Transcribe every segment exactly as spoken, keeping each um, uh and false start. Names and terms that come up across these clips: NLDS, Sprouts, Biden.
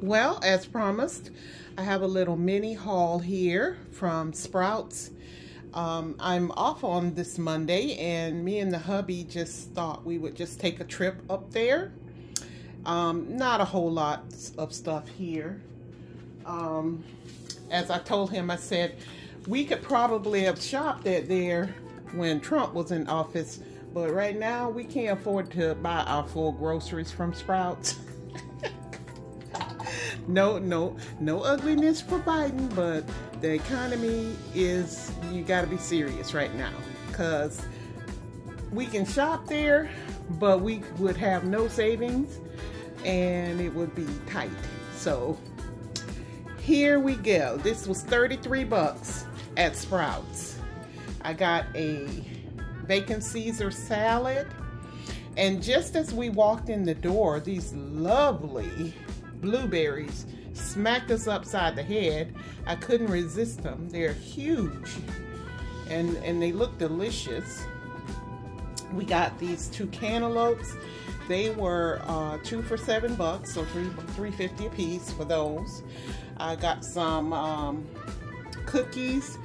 Well, as promised, I have a little mini haul here from Sprouts. Um, I'm off on this Monday, and me and the hubby just thought we would just take a trip up there. Um, not a whole lot of stuff here. Um, as I told him, I said, we could probably have shopped at there when Trump was in office, but right now we can't afford to buy our full groceries from Sprouts. No, no, no ugliness for Biden, but the economy is, you gotta be serious right now, because we can shop there, but we would have no savings and it would be tight. So here we go. This was thirty-three bucks at Sprouts. I got a bacon Caesar salad, and just as we walked in the door, these lovely blueberries smacked us upside the head. I couldn't resist them. They're huge, and and they look delicious. We got these two cantaloupes. They were uh, two for seven bucks, so three three fifty a piece for those. I got some um, cookies.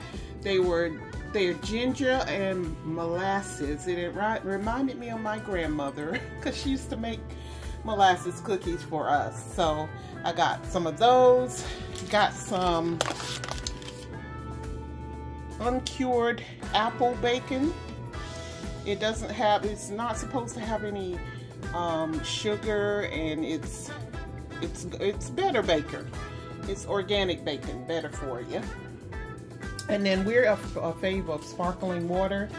They were they're ginger and molasses, and it reminded me of my grandmother because she used to make molasses cookies for us. So I got some of those. Got some uncured apple bacon. It doesn't have, it's not supposed to have any um, sugar, and it's it's it's better bacon. It's organic bacon, better for you. And then we're a, a fave of sparkling water,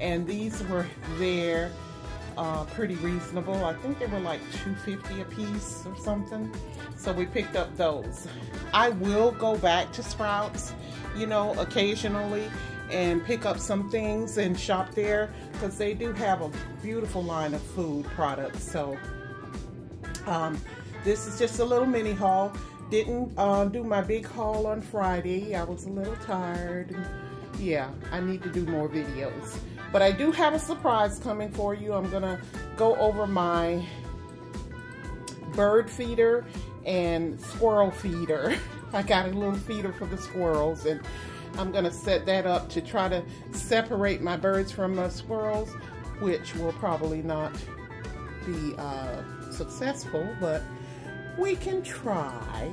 and these were there. Uh, pretty reasonable. I think they were like two fifty a piece or something. So we picked up those. I will go back to Sprouts, you know, occasionally and pick up some things and shop there, because they do have a beautiful line of food products. So um, this is just a little mini haul. Didn't uh, do my big haul on Friday. I was a little tired. Yeah, I need to do more videos. But I do have a surprise coming for you. I'm gonna go over my bird feeder and squirrel feeder. I got a little feeder for the squirrels, and I'm gonna set that up to try to separate my birds from my squirrels, which will probably not be uh, successful, but we can try.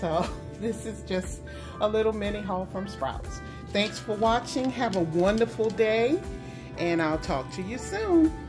So this is just a little mini haul from Sprouts. Thanks for watching. Have a wonderful day. And I'll talk to you soon.